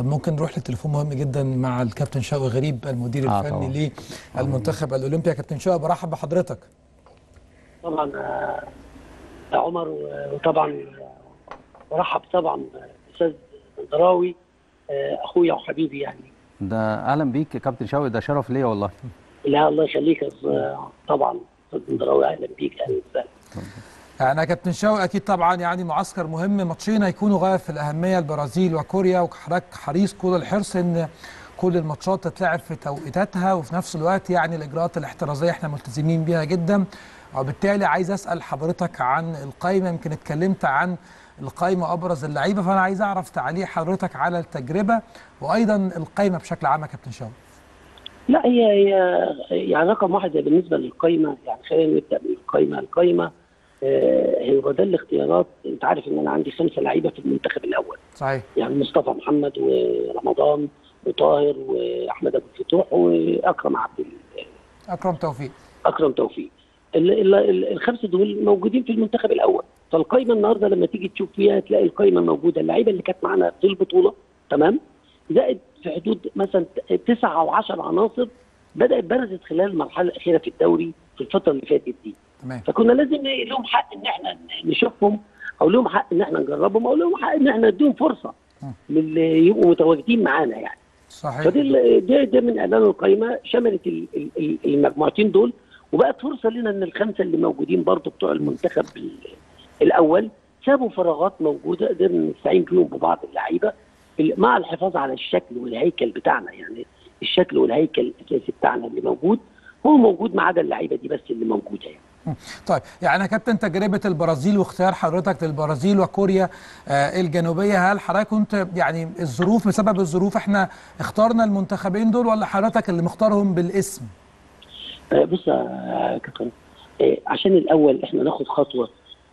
طب ممكن نروح لتليفون مهم جدا مع الكابتن شوقي غريب المدير الفني للمنتخب الأولمبي. كابتن شوقي برحب بحضرتك. طبعا يا عمر، وطبعا برحب طبعا استاذ الدراوي اخويا وحبيبي يعني. ده اهلا بيك يا كابتن شوقي، ده شرف ليا والله. لا الله يخليك طبعا استاذ الدراوي، اهلا بيك. اهلا وسهلا. يعني يا كابتن شوقي اكيد طبعا يعني معسكر مهم، ماتشين هيكونوا غايه في الاهميه، البرازيل وكوريا، وحضرتك حريص كل الحرص ان كل الماتشات تتلعب في توقيتاتها وفي نفس الوقت يعني الاجراءات الاحترازيه احنا ملتزمين بيها جدا. وبالتالي عايز اسال حضرتك عن القايمه، يمكن اتكلمت عن القايمه ابرز اللعيبه، فانا عايز اعرف تعليق حضرتك على التجربه وايضا القايمه بشكل عام يا كابتن شوقي. لا هي يعني رقم واحد بالنسبه للقايمه، يعني خلينا نبدا من القايمه هو ده الاختيارات. انت عارف ان انا عندي 5 لعيبه في المنتخب الاول، صحيح يعني مصطفى محمد ورمضان وطاهر واحمد ابو الفتوح واكرم اكرم توفيق. ال5 دول موجودين في المنتخب الاول، فالقايمه النهارده لما تيجي تشوف فيها تلاقي القايمه موجوده، اللعيبه اللي كانت معانا في البطوله تمام، زائد في حدود مثلا 9 أو 10 عناصر بدات برزت خلال المرحله الاخيره في الدوري في الفتره اللي فاتت دي. فكنا لازم لهم حق ان احنا نشوفهم، او لهم حق ان احنا نجربهم، او لهم حق ان احنا نديهم فرصه اللي يبقوا متواجدين معانا يعني. صحيح. فدي ده من اعلان القايمه شملت المجموعتين دول، وبقت فرصه لنا ان ال5 اللي موجودين برضه بتوع المنتخب الاول سابوا فراغات موجوده قدرنا نستعين بيهم ببعض اللعيبه مع الحفاظ على الشكل والهيكل بتاعنا، يعني الشكل والهيكل الاساسي بتاعنا اللي موجود هو موجود ما عدا اللعيبه دي بس اللي موجوده يعني. طيب يعني يا كابتن تجربه البرازيل واختيار حضرتك للبرازيل وكوريا الجنوبيه، هل حضرتك كنت يعني الظروف بسبب الظروف احنا اخترنا المنتخبين دول ولا حضرتك اللي مختارهم بالاسم؟ بص يا كابتن، عشان الاول احنا ناخد خطوه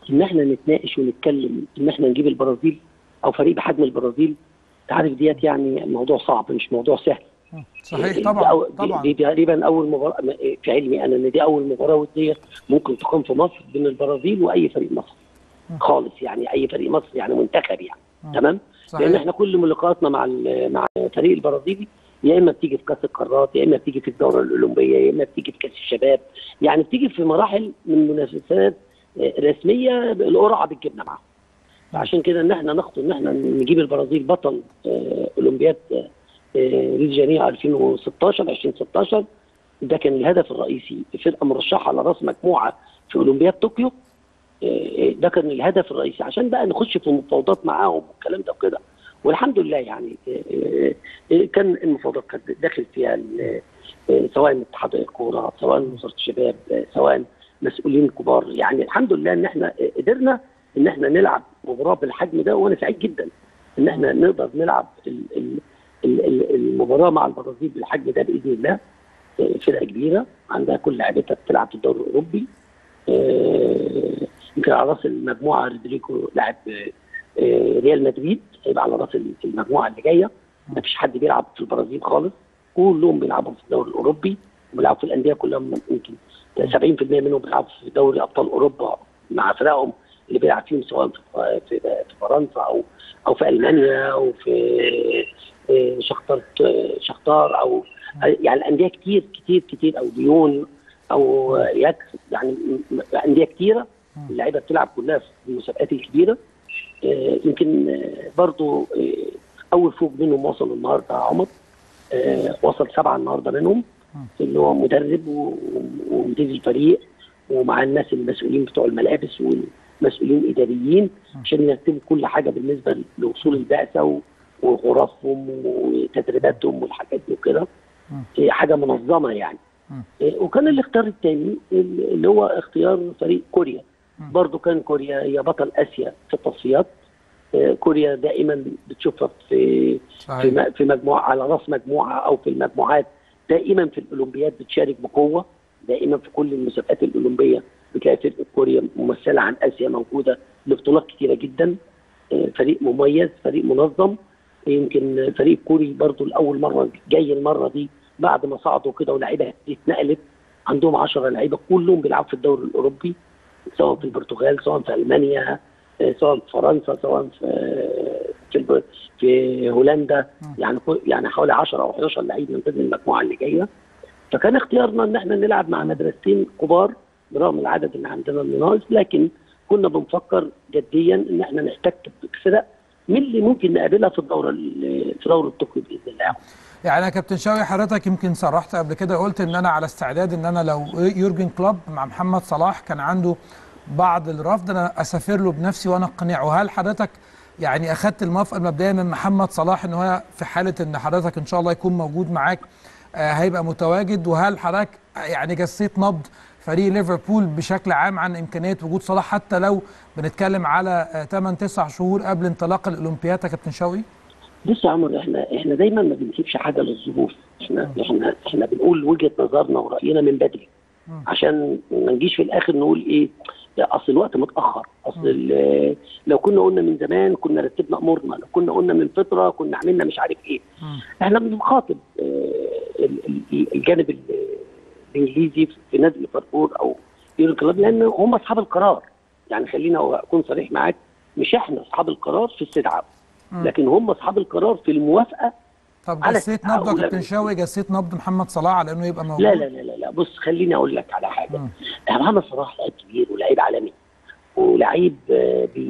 ان احنا نتناقش ونتكلم ان احنا نجيب البرازيل او فريق بحجم البرازيل، انت عارف ديت يعني موضوع صعب مش موضوع سهل. صحيح طبعا طبعا. دي تقريبا اول مباراه في علمي انا ان دي اول مباراه وديه ممكن تقام في مصر بين البرازيل واي فريق مصري خالص، يعني اي فريق مصري يعني منتخب يعني تمام. لان احنا كل ملاقاتنا مع فريق البرازيلي يا اما بتيجي في كاس القارات، يا اما بتيجي في الدوره الاولمبيه، يا اما بتيجي في كاس الشباب، يعني بتيجي في مراحل من منافسات رسميه القرعه بتجيبنا معاهم. فعشان كده ان احنا نخطو ان احنا نجيب البرازيل بطل اولمبياد ريو دي جانيرو 2016 ده كان الهدف الرئيسي، فرقه مرشحه على راس مجموعه في اولمبياد طوكيو، ده كان الهدف الرئيسي عشان بقى نخش في مفاوضات معاهم والكلام ده وكده، والحمد لله يعني كان المفاوضات كانت داخل فيها سواء اتحاد الكوره سواء وزاره الشباب سواء مسؤولين كبار، يعني الحمد لله ان احنا قدرنا ان احنا نلعب مباراه بالحجم ده، وانا سعيد جدا ان احنا نقدر نلعب المباراه مع البرازيل بالحجم ده باذن الله. فرقه كبيره عندها كل لعيبتها بتلعب في الدوري الاوروبي، يمكن على راس المجموعه رودريكو لاعب ريال مدريد هيبقى على راس المجموعه اللي جايه، ما فيش حد بيلعب في البرازيل خالص، كلهم بيلعبوا في الدوري الاوروبي وبيلعبوا في الانديه كلها، ممكن 70% منهم بيلعبوا في دوري ابطال اوروبا مع فرقهم اللي بيلعب فيهم سواء في فرنسا او في المانيا او في شختار او يعني انديه كتير كتير كتير او ديون او ياكس، يعني انديه كتيره اللعيبه بتلعب كلها في المسابقات الكبيره. يمكن برضو اول فوج منهم وصل النهارده عمر، وصل 7 النهارده منهم، اللي هو مدرب ومدير الفريق ومع الناس المسؤولين بتوع الملابس والمسؤولين الاداريين عشان يرتبوا كل حاجه بالنسبه لوصول البعثه وغرفهم وتدريباتهم والحاجات دي وكده، حاجه منظمه يعني. وكان الاختيار الثاني اللي هو اختيار فريق كوريا، برضو كان كوريا هي بطل اسيا في التصفيات، كوريا دائما بتشوفها في مجموعه على راس مجموعه او في المجموعات، دائما في الاولمبياد بتشارك بقوه، دائما في كل المسابقات الاولمبيه بتلاقي فرقه كوريا ممثله عن اسيا موجوده لبطولات كتيره جدا. فريق مميز، فريق منظم، يمكن فريق كوري برضو لاول مره جاي المره دي بعد ما صعدوا كده ولاعيبه اتنقلت، عندهم 10 لعيبه كلهم بيلعبوا في الدوري الاوروبي سواء في البرتغال سواء في المانيا سواء في فرنسا سواء في في هولندا، يعني حوالي 10 او 11 لعيب من ضمن المجموعه اللي جايه. فكان اختيارنا ان احنا نلعب مع مدرستين كبار برغم العدد اللي عندنا اللي ناقص، لكن كنا بنفكر جديا ان احنا نحتك بفرق من اللي ممكن نقابلها في الدورة التقوي باذن الله. يعني يا كابتن شوقي حضرتك يمكن صرحت قبل كده، قلت ان انا على استعداد ان انا لو يورجن كلوب مع محمد صلاح كان عنده بعض الرفض انا اسافر له بنفسي وانا اقنعه. هل حضرتك يعني اخذت الموافقه المبدئيه من محمد صلاح ان هو في حاله ان حضرتك ان شاء الله يكون موجود معاك هيبقى متواجد؟ وهل حضرتك يعني جسيت نبض فريق ليفربول بشكل عام عن امكانيه وجود صلاح حتى لو بنتكلم على 8-9 شهور قبل انطلاق الأولمبياد يا كابتن شوقي؟ بص يا عمرو، احنا دايما ما بنسيبش حاجه للظروف، احنا بنقول وجهه نظرنا وراينا من بدري عشان ما نجيش في الاخر نقول ايه اصل الوقت متاخر، اصل لو كنا قلنا من زمان كنا رتبنا امورنا، لو كنا قلنا من فتره كنا عملنا مش عارف ايه. احنا بنخاطب الجانب الانجليزي في نادي ليفربول او يورجن كلوب لان هم اصحاب القرار، يعني خلينا اكون صريح معاك، مش احنا اصحاب القرار في استدعاء لكن هم اصحاب القرار في الموافقه. طب جسيت نبض يا كابتن شوقي، جسيت نبض محمد صلاح على انه يبقى موجود؟ لا لا لا لا، بص خليني اقول لك على حاجه. محمد صلاح لعيب كبير ولعيب عالمي ولعيب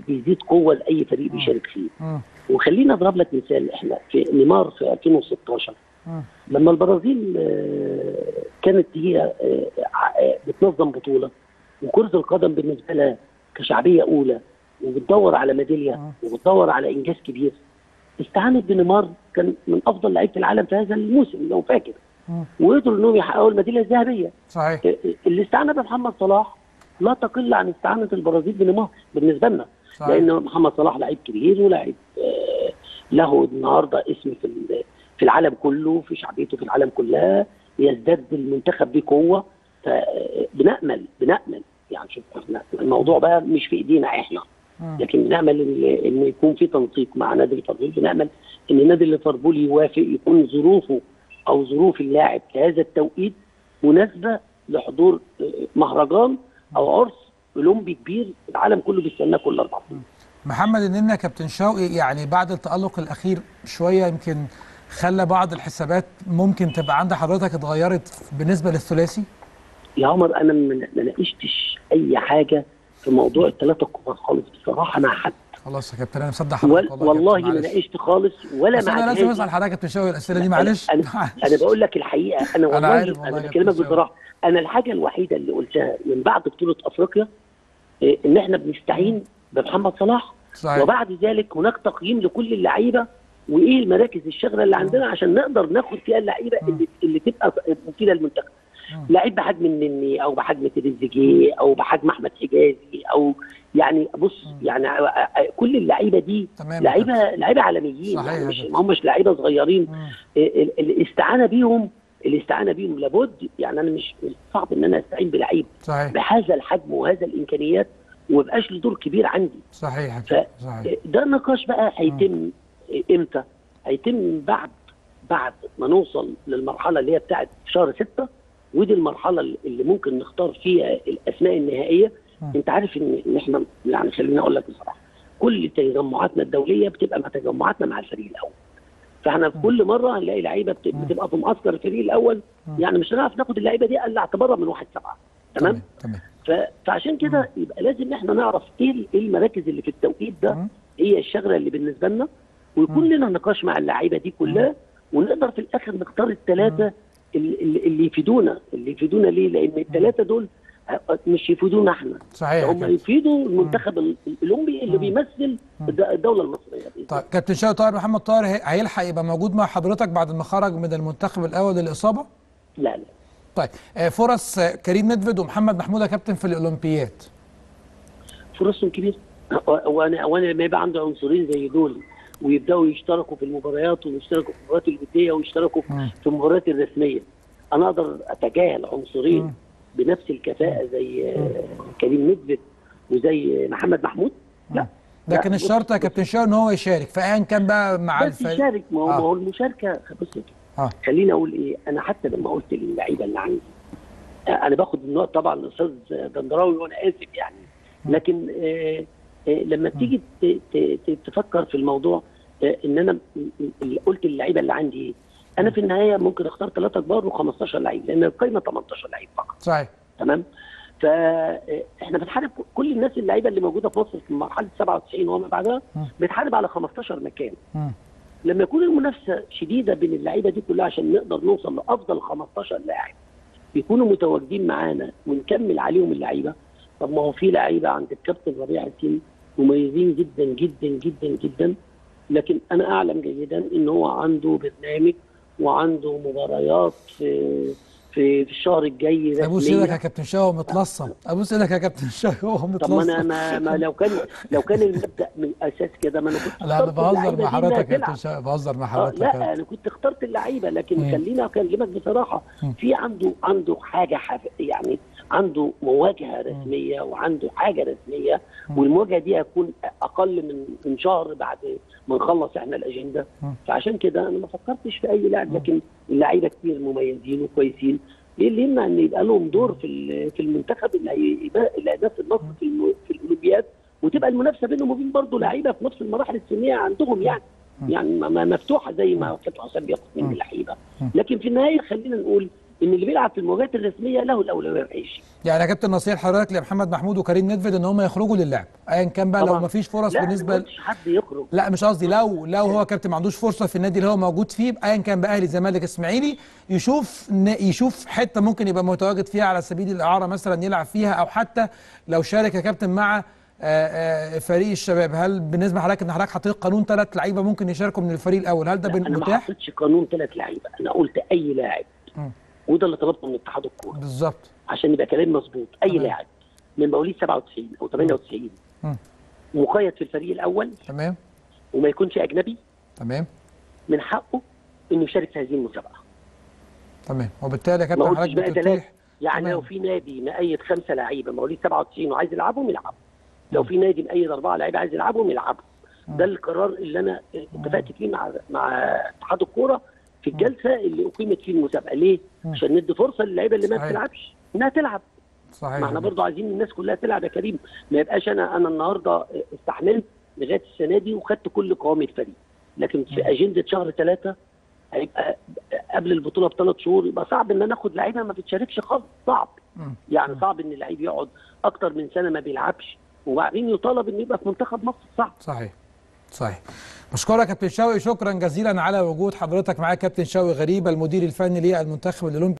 بيزيد قوه لاي فريق بيشارك فيه. وخليني اضرب لك مثال، احنا في نيمار في 2016 لما البرازيل كانت هي بتنظم بطوله وكره القدم بالنسبه لها كشعبيه اولى وبتدور على ميداليه وبتدور على انجاز كبير، استعانت بنيمار كان من افضل لعيبه العالم في هذا الموسم لو فاكر، وقدروا انهم يحققوا الميداليه الذهبيه. صحيح. الاستعانه بمحمد صلاح لا تقل عن استعانه البرازيل بنيمار بالنسبه لنا، لان محمد صلاح لعيب كبير ولاعب له النهارده اسم في العالم كله، في شعبيته في العالم كلها، يزداد المنتخب بقوه. بنأمل يعني شوف الموضوع بقى مش في ايدينا احنا، لكن بنأمل ان يكون في تنسيق مع نادي ليفربول، بنأمل ان نادي ليفربول يوافق، يكون ظروفه او ظروف اللاعب في هذا التوقيت مناسبه لحضور مهرجان او عرس اولمبي كبير العالم كله بيستناه كل 4 سنين. محمد النني يا كابتن شوقي، يعني بعد التألق الاخير شويه يمكن خلى بعض الحسابات ممكن تبقى عند حضرتك اتغيرت بالنسبه للثلاثي؟ يا عمر انا ما ناقشتش اي حاجه في موضوع الثلاثه الكبار خالص بصراحه مع حد. خلاص يا كابتن انا مصدق حضرتك والله ما ناقشت خالص ولا مع حد. انا لازم اسال حضرتك يا كابتن شوقي الاسئله دي، معلش انا بقول لك الحقيقه، انا والله انا بكلمك بصراحه، انا الحاجه الوحيده اللي قلتها من بعد بطوله افريقيا ان احنا بنستعين بمحمد صلاح. صحيح. وبعد ذلك هناك تقييم لكل اللعيبه وايه المراكز الشغله اللي عندنا عشان نقدر ناخد فيها اللعيبه اللي تبقى مفيده للمنتخب. لعيب بحجم النني او بحجم تريزيجيه او بحجم احمد حجازي او يعني بص يعني كل اللعيبه دي لعيبه عالميين، يعني مش لعيبه صغيرين. الاستعانه بيهم لابد، يعني انا مش صعب ان انا استعين بلعيب بهذا الحجم وهذا الامكانيات ومبقاش له دور كبير عندي. صحيح. ده نقاش بقى هيتم امتى؟ هيتم بعد ما نوصل للمرحله اللي هي بتاعت شهر 6، ودي المرحله اللي ممكن نختار فيها الاسماء النهائيه. انت عارف ان احنا يعني خليني اقول لك بصراحه كل تجمعاتنا الدوليه بتبقى مع تجمعاتنا مع الفريق الاول، فاحنا في كل مره هنلاقي لعيبه بتبقى في معسكر الفريق الاول، يعني مش هنعرف ناخد اللعيبه دي الا اعتبارها من 1/7. تمام؟ فعشان كده يبقى لازم احنا نعرف ايه المراكز اللي في التوقيت ده هي الشغله اللي بالنسبه لنا، ويكون لنا نقاش مع اللعيبه دي كلها، ونقدر في الاخر نختار الثلاثه اللي يفيدونا ليه؟ لان الثلاثه دول مش يفيدونا احنا. صحيح. هم يفيدوا المنتخب الاولمبي اللي بيمثل الدوله المصريه. طيب كابتن شادي طاهر، محمد طاهر هيلحق يبقى موجود مع حضرتك بعد ما خرج من المنتخب الاول للاصابه؟ لا لا. طيب فرص كريم ندفد ومحمد محمود يا كابتن في الاولمبياد؟ فرصهم كبيره، وانا لما يبقى عنده عنصرين زي دول ويبداوا يشتركوا في المباريات ويشتركوا في المباريات الوديه ويشتركوا في المباريات الرسميه، انا اقدر اتجاهل عنصرين بنفس الكفاءه زي كريم ندفد وزي محمد محمود؟ لا. لكن الشرط يا كابتن شوقي ان هو يشارك فايا كان بقى مع الفريق. يشارك، ما هو المشاركه بص خليني اقول ايه، انا حتى لما قلت للعيبه اللي عندي انا باخد النقط طبعا الاستاذ دندراوي وانا اسف يعني، لكن لما بتيجي تفكر في الموضوع ان انا قلت اللعيبه اللي عندي ايه؟ انا في النهايه ممكن اختار 3 كبار و15 لعيب، لان القايمه 18 لعيب فقط. صحيح. تمام؟ فاحنا بنحارب كل الناس اللعيبه اللي موجوده في مصر في مرحله 97 وما بعدها بنحارب على 15 مكان. لما يكون المنافسه شديده بين اللعيبه دي كلها عشان نقدر نوصل لافضل 15 لاعب بيكونوا متواجدين معانا ونكمل عليهم اللعيبه. طب ما هو في لعيبه عند الكابتن ربيع ياسين مميزين جدا جدا جدا جدا، لكن انا اعلم جيدا ان هو عنده برنامج وعنده مباريات في الشهر الجاي. ابوس ايدك يا كابتن شوقي متلصم، ابوس ايدك يا كابتن شوقي متلصم. طب انا ما لو كان المبدا من الاساس كده ما انا كنت. لا انا بهزر مع حضرتك يا كابتن شوقي، بهزر مع حضرتك. لا انا كنت اخترت اللعيبه، لكن خليني اكلمك بصراحه. في عنده حاجه يعني عنده مواجهه رسميه وعنده حاجه رسميه، والمواجهه دي هتكون اقل من شهر بعد ما نخلص احنا الاجنده. فعشان كده انا ما فكرتش في اي لاعب، لكن اللعيبه كتير مميزين وكويسين. ايه اللي يمنع ان يبقى لهم دور في المنتخب اللي هيمثل مصر في الاولمبياد، وتبقى المنافسه بينهم وبين برضه لعيبه في نفس المراحل السنيه عندهم، يعني مفتوحه زي ما كابتن حسام بياخد من اللعيبه. لكن في النهايه خلينا نقول ان اللي بيلعب في المواجهات الرسميه له الاولويه في اي شيء. يعني يا كابتن نصيحه حضرتك لمحمد محمود وكريم ندفد ان هم يخرجوا للعب ايا كان بقى، لو ما فيش فرص بالنسبه لا مش حد يخرج، لا مش قصدي لو هو كابتن ما عندوش فرصه في النادي اللي هو موجود فيه ايا كان بقى، اهلي الزمالك اسماعيلي، يشوف حته ممكن يبقى متواجد فيها على سبيل الاعاره مثلا يلعب فيها، او حتى لو شارك يا كابتن مع فريق الشباب. هل بالنسبه لحضرتك ان حضرتك حطيت قانون 3 لعيبه ممكن يشاركوا من الفريق الاول، هل ده متاح؟ انا ما حطيتش قانون 3 لعيبه، انا قلت اي لاعب، وده اللي طلبته من اتحاد الكوره بالظبط عشان يبقى كلام مظبوط. اي لاعب من مواليد 97 او 98 مقيد في الفريق الاول، تمام، وما يكونش اجنبي، تمام، من حقه انه يشارك في هذه المسابقه. تمام. وبالتالي يا كابتن حضرتك بتتيح يعني لو في نادي مقيد 5 لعيبه مواليد 97 وعايز يلعبهم يلعبوا، لو في نادي مقيد 4 لعيبه عايز يلعبهم يلعبوا. ده القرار اللي انا اتفقت فيه مع اتحاد الكوره في الجلسه اللي اقيمت فيه المسابقه. ليه؟ عشان ندي فرصه للعيبه اللي ما بتلعبش انها تلعب. صحيح. ما احنا برضه عايزين الناس كلها تلعب يا كريم، ما يبقاش انا النهارده استحملت لغايه السنه دي وخدت كل قوام الفريق، لكن في اجنده شهر 3 هيبقى قبل البطوله ب3 شهور، يبقى صعب ان انا اخد لعيبه ما بتشاركش خالص. صعب يعني صعب ان اللعيب يقعد اكتر من سنه ما بيلعبش وبعدين يطالب انه يبقى في منتخب مصر. صعب. صحيح. بشكرك كابتن شوقي، شكرا جزيلا على وجود حضرتك معايا. كابتن شوقي غريب المدير الفني للمنتخب الأولمبي.